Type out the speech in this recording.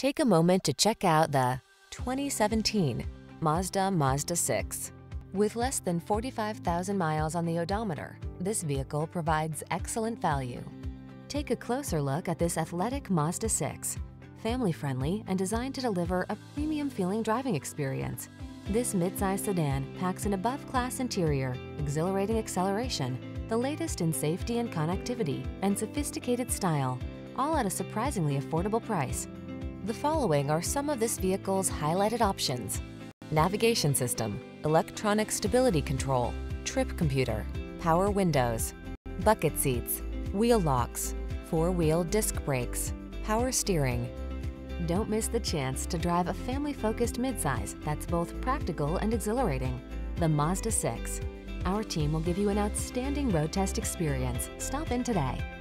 Take a moment to check out the 2017 Mazda 6. With less than 45,000 miles on the odometer, this vehicle provides excellent value. Take a closer look at this athletic Mazda 6. Family-friendly and designed to deliver a premium-feeling driving experience. This midsize sedan packs an above-class interior, exhilarating acceleration, the latest in safety and connectivity, and sophisticated style, all at a surprisingly affordable price. The following are some of this vehicle's highlighted options: navigation system, electronic stability control, trip computer, power windows, bucket seats, wheel locks, four-wheel disc brakes, power steering. Don't miss the chance to drive a family-focused midsize that's both practical and exhilarating. The Mazda 6. Our team will give you an outstanding road test experience. Stop in today.